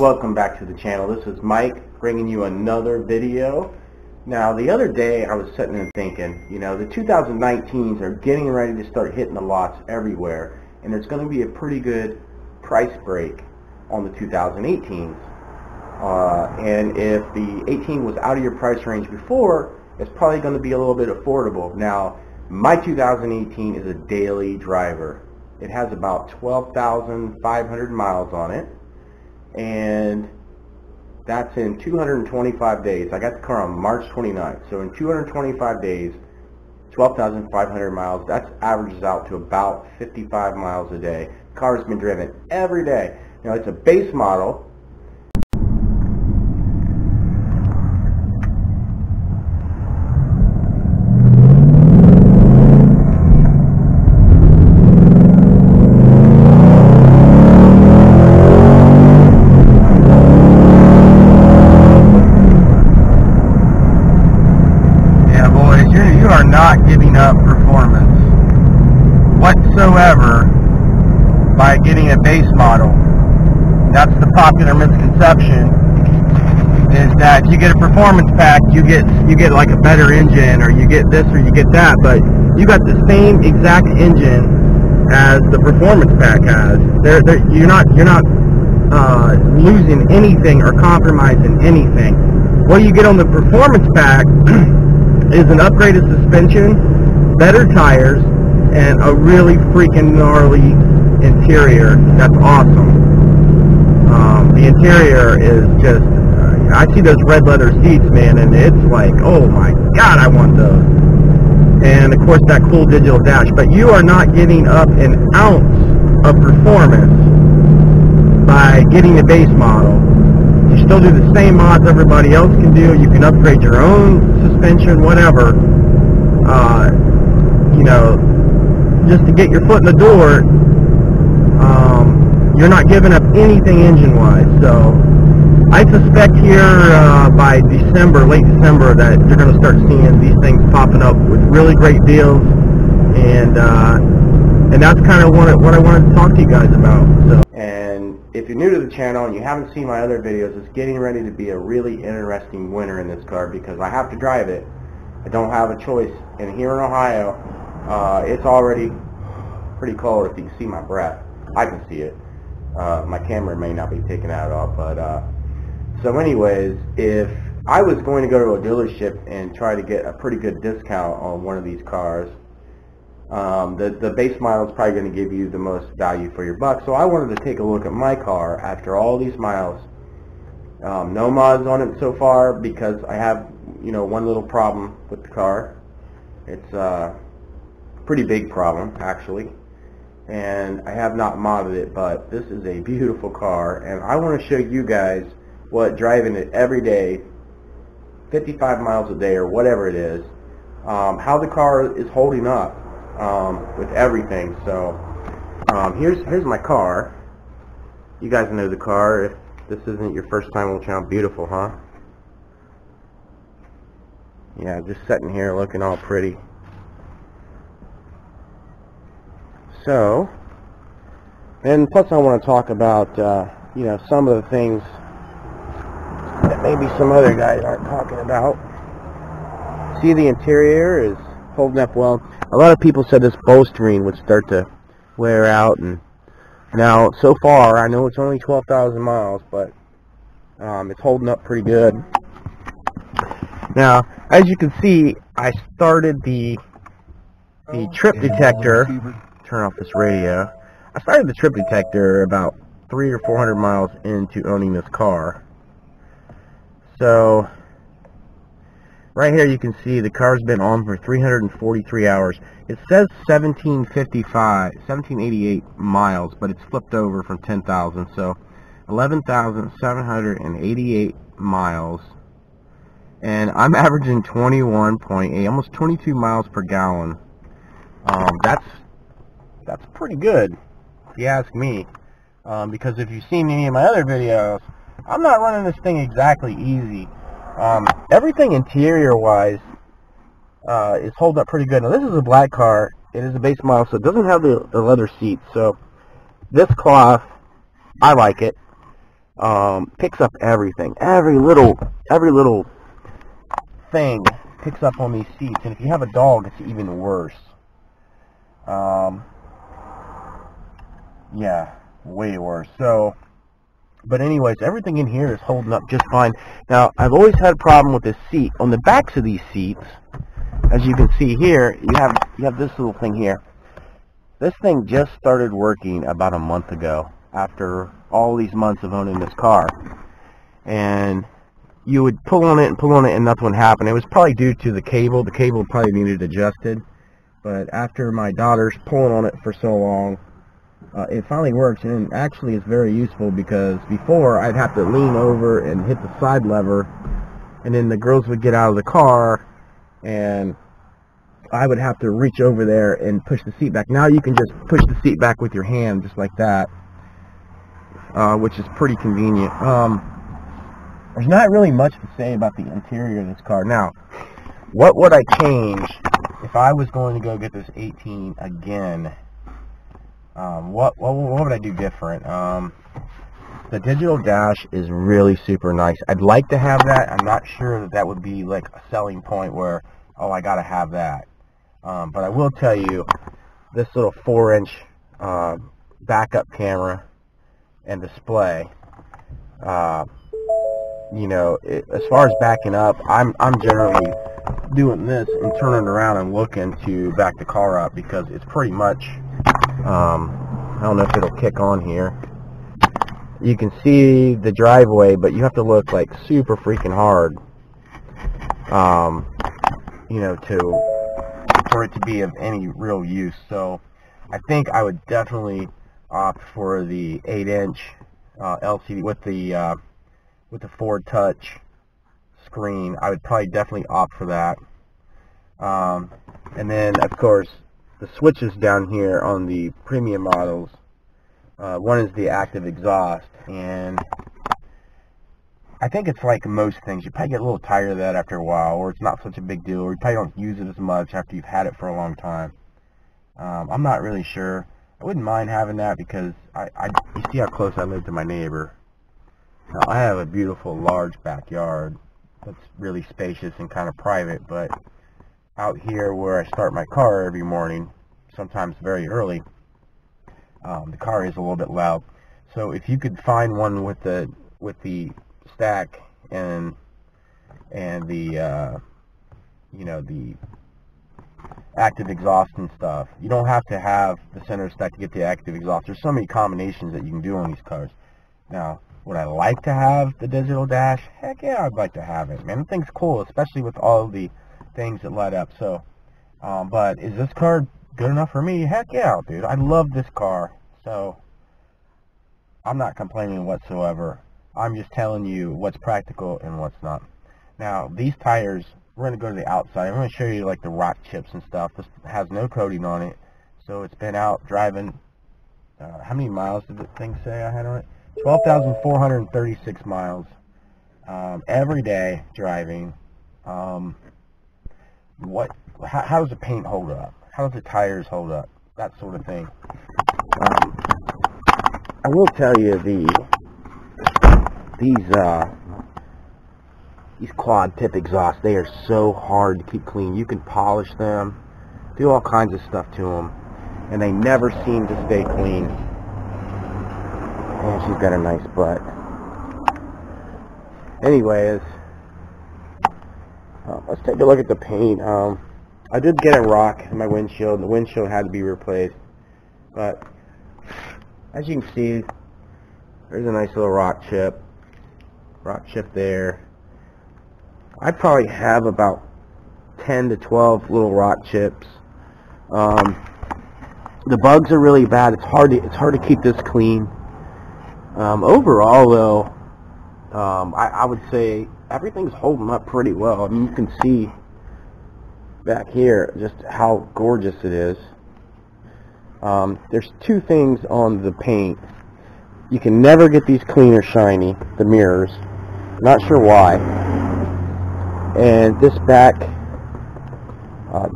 Welcome back to the channel. This is Mike bringing you another video. Now the other day I was sitting and thinking, you know, the 2019s are getting ready to start hitting the lots everywhere, and there's going to be a pretty good price break on the 2018s. And if the 18 was out of your price range before, it's probably going to be a little bit affordable. Now my 2018 is a daily driver. It has about 12,500 miles on it, and that's in 225 days. I got the car on March 29th, so in 225 days, 12,500 miles, that averages out to about 55 miles a day. The car's been driven every day. Now it's a base model. Not giving up performance whatsoever by getting a base model. That's the popular misconception, is that if you get a performance pack, you get like a better engine, or you get this or you get that, but you got the same exact engine as the performance pack has. You're not losing anything or compromising anything. What you get on the performance pack is an upgraded suspension, better tires, and a really freaking gnarly interior. That's awesome. The interior is just, I see those red leather seats, man, and it's like, oh my god, I want those. And of course that cool digital dash. But you are not giving up an ounce of performance by getting the base model. You still do the same mods everybody else can do. You can upgrade your own suspension, whatever. You know, just to get your foot in the door, you're not giving up anything engine-wise. So I suspect here by December, late December, that you're going to start seeing these things popping up with really great deals. And that's kind of what I wanted to talk to you guys about. So. If you're new to the channel and you haven't seen my other videos, it's getting ready to be a really interesting winter in this car because I have to drive it. I don't have a choice. And here in Ohio, it's already pretty cold. If you can see my breath, I can see it. My camera may not be taking that off, but so anyways, if I was going to go to a dealership and try to get a pretty good discount on one of these cars, the base model is probably going to give you the most value for your buck. So I wanted to take a look at my car after all these miles. No mods on it so far because I have, you know, one little problem with the car. It's a pretty big problem, actually. And I have not modded it, but this is a beautiful car. And I want to show you guys what driving it every day, 55 miles a day or whatever it is, how the car is holding up. With everything. So here's my car. You guys know the car. If this isn't your first time on the channel, beautiful, huh? Yeah, just sitting here looking all pretty. So, and plus I want to talk about you know, some of the things that maybe some other guys aren't talking about. See, the interior is holding up well. A lot of people said this bowstring would start to wear out, and now so far I know it's only 12,000 miles, but it's holding up pretty good. Now, as you can see, I started the trip detector. Turn off this radio. I started the trip detector about 300 or 400 miles into owning this car. So. Right here you can see the car's been on for 343 hours. It says 1788 miles, but it's flipped over from 10,000, so 11,788 miles. And I'm averaging 21.8, almost 22 miles per gallon. That's pretty good, if you ask me. Because if you've seen any of my other videos, I'm not running this thing exactly easy. Everything interior-wise is holding up pretty good. Now, this is a black car. It is a base model, so it doesn't have the leather seats. So, this cloth, I like it. picks up everything. Every little thing picks up on these seats. And if you have a dog, it's even worse. Yeah, way worse. So, but anyways, everything in here is holding up just fine. Now, I've always had a problem with this seat. On the backs of these seats, as you can see here, you have this little thing here. This thing just started working about a month ago after all these months of owning this car. And you would pull on it, and nothing would happen. It was probably due to the cable. The cable probably needed adjusted. But after my daughter's pulling on it for so long, it finally works, and actually it's very useful, because before I'd have to lean over and hit the side lever, and then the girls would get out of the car and I would have to reach over there and push the seat back. Now you can just push the seat back with your hand just like that, which is pretty convenient. There's not really much to say about the interior of this car. Now, what would I change if I was going to go get this 18 again? What would I do different? The digital dash is really super nice. I'd like to have that. I'm not sure that that would be like a selling point where, oh, I gotta have that. But I will tell you, this little 4-inch backup camera and display. You know, as far as backing up, I'm generally doing this and turning around and looking to back the car up, because it's pretty much. I don't know if it'll kick on here. You can see the driveway, but you have to look like super freaking hard, you know, for it to be of any real use. So I think I would definitely opt for the 8-inch LCD with the Ford touch screen. I would probably definitely opt for that. And then, of course, the switches down here on the premium models, one is the active exhaust, and I think it's like most things, you probably get a little tired of that after a while, or it's not such a big deal, or you probably don't use it as much after you've had it for a long time. I'm not really sure. I wouldn't mind having that, because you see how close I live to my neighbor. Now, I have a beautiful large backyard that's really spacious and kind of private, but out here where I start my car every morning, sometimes very early, the car is a little bit loud. So if you could find one with the stack and the you know, the active exhaust and stuff, you don't have to have the center stack to get the active exhaust. There's so many combinations that you can do on these cars. Now, would I like to have the digital dash? Heck yeah, I'd like to have it, man. The thing's cool, especially with all the things that light up. So but is this car good enough for me? Heck yeah, dude, I love this car, so I'm not complaining whatsoever. I'm just telling you what's practical and what's not. Now, these tires, we're going to go to the outside. I'm going to show you like the rock chips and stuff. This has no coating on it, so it's been out driving. How many miles did the thing say I had on it? 12,436 miles every day driving. How does the paint hold up? How does the tires hold up? That sort of thing. I will tell you, these quad tip exhausts, they are so hard to keep clean. You can polish them, do all kinds of stuff to them, and they never seem to stay clean. And she's got a nice butt. Anyways, let's take a look at the paint. I did get a rock in my windshield. The windshield had to be replaced, but as you can see, there's a nice little rock chip there. I probably have about 10 to 12 little rock chips. The bugs are really bad. It's hard to keep this clean. Overall, though, I would say everything's holding up pretty well. I mean, you can see back here just how gorgeous it is. There's two things on the paint. You can never get these clean or shiny, the mirrors. Not sure why. And this back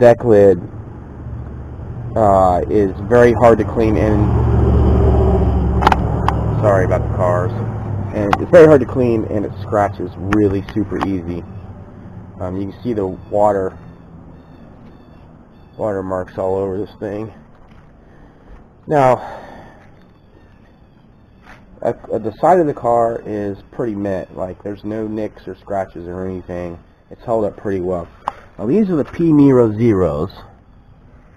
deck lid is very hard to clean in. Sorry about the cars. and it's very hard to clean, and it scratches really super easy. You can see the water marks all over this thing. Now, the side of the car is pretty mint. Like, there's no nicks or scratches or anything. It's held up pretty well. Now, these are the P-Miro Zeros,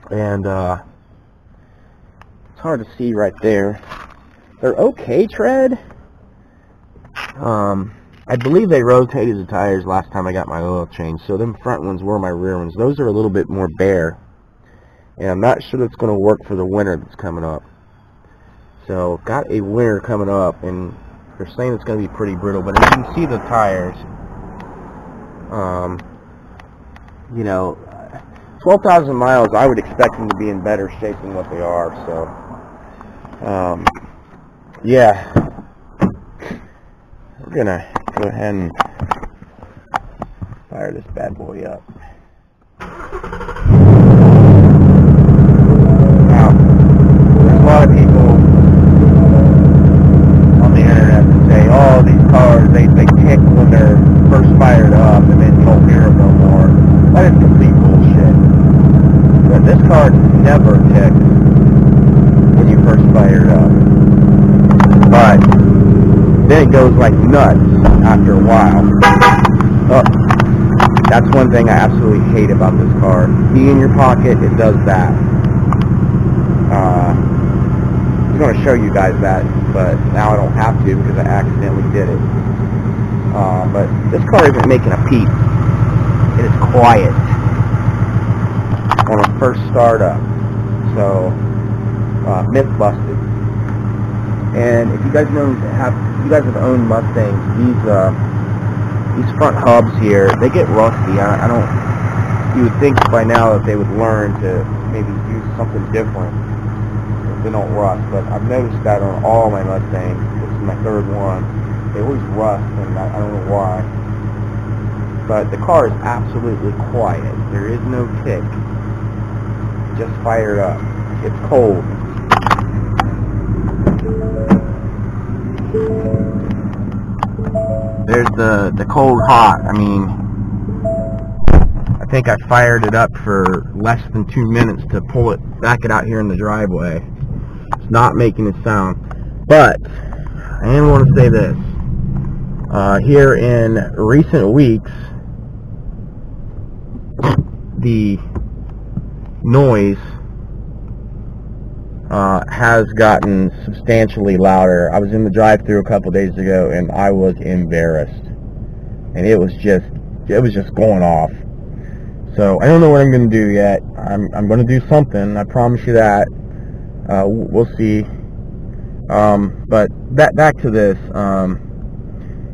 and it's hard to see right there. They're okay tread. I believe they rotated the tires last time I got my oil change, so them front ones were my rear ones. Those are a little bit more bare, and I'm not sure that's going to work for the winter that's coming up. So, got a winter coming up, and they're saying it's going to be pretty brittle, but as you can see the tires, you know, 12,000 miles, I would expect them to be in better shape than what they are, so, yeah, we're going to go ahead and fire this bad boy up. Never ticked when you first fire it up, but then it goes like nuts after a while. Oh, that's one thing I absolutely hate about this car. Key in your pocket, it does that. I'm going to show you guys that, but now I don't have to because I accidentally did it. But this car isn't making a peep. It is quiet on a first startup, so myth busted. And if you guys know, if you guys have owned Mustangs, these front hubs here, they get rusty. I don't. You would think by now that they would learn to maybe do something different if they don't rust. But I've noticed that on all my Mustangs. This is my third one. They always rust, and I don't know why. But the car is absolutely quiet. There is no tick. Just fired up. It's cold. There's the cold hot. I mean, I think I fired it up for less than 2 minutes to pull it, back it out here in the driveway. It's not making a sound. But I am want to say this. Here in recent weeks, the noise has gotten substantially louder. I was in the drive-thru a couple days ago, and I was embarrassed, and it was just going off. So I don't know what I'm going to do yet. I'm going to do something. I promise you that. We'll see. But back to this.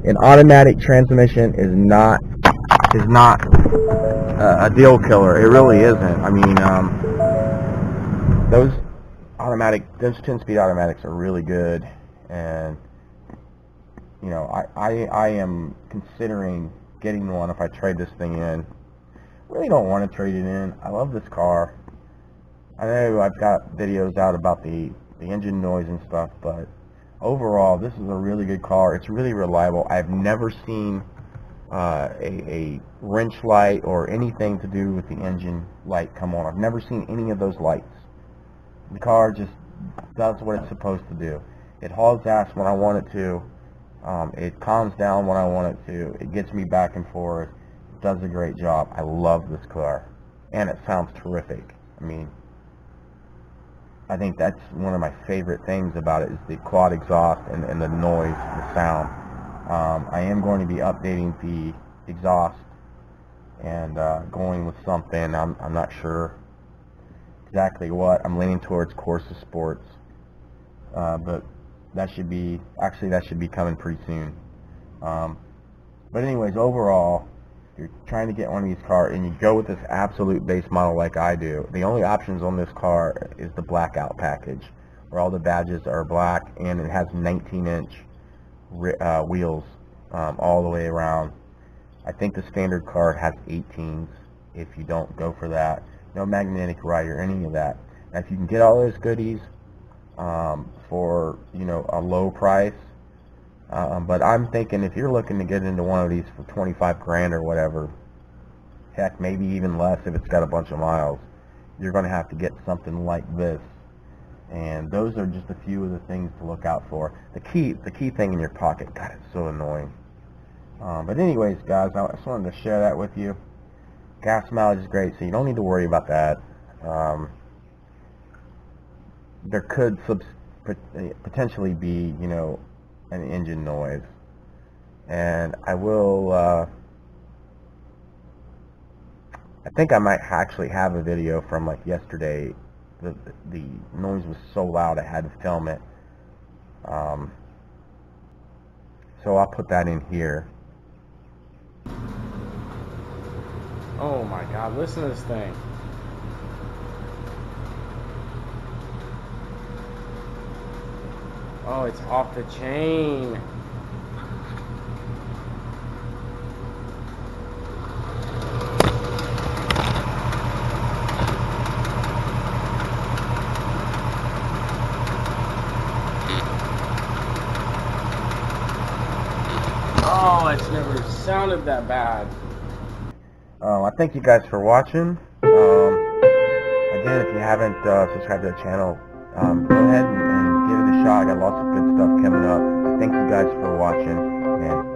An automatic transmission is not a deal killer. It really isn't. I mean, those 10-speed automatics are really good, and you know, I am considering getting one if I trade this thing in. Really don't want to trade it in. I love this car. I know I've got videos out about the engine noise and stuff, but overall, this is a really good car. It's really reliable. I've never seen a wrench light or anything to do with the engine light come on. I've never seen any of those lights. The car just does what it's supposed to do. It hauls ass when I want it to. It calms down when I want it to. It gets me back and forth. It does a great job. I love this car, and it sounds terrific. I mean, I think that's one of my favorite things about it, is the quad exhaust and the noise, the sound. I am going to be updating the exhaust and going with something. I'm not sure exactly what. I'm leaning towards Corsa Sports, but that should be coming pretty soon. But anyways, overall, if you're trying to get one of these cars and you go with this absolute base model like I do, the only options on this car is the blackout package, where all the badges are black, and it has 19-inch wheels all the way around. I think the standard car has 18s if you don't go for that. No magnetic rider, any of that. Now, if you can get all those goodies for, you know, a low price, But I'm thinking if you're looking to get into one of these for 25 grand or whatever, heck, maybe even less if it's got a bunch of miles, you're going to have to get something like this. And those are just a few of the things to look out for. The key thing in your pocket. God, it's so annoying. But anyways, guys, I just wanted to share that with you. Gas mileage is great, so you don't need to worry about that. There could potentially be, you know, an engine noise, and I will. I think I might actually have a video from like yesterday. The noise was so loud I had to film it. So I'll put that in here. Oh my God, listen to this thing. Oh, it's off the chain. Oh, it's never sounded that bad. I thank you guys for watching. Again, if you haven't subscribed to the channel, go ahead and give it a shot. I got lots of good stuff coming up. Thank you guys for watching, and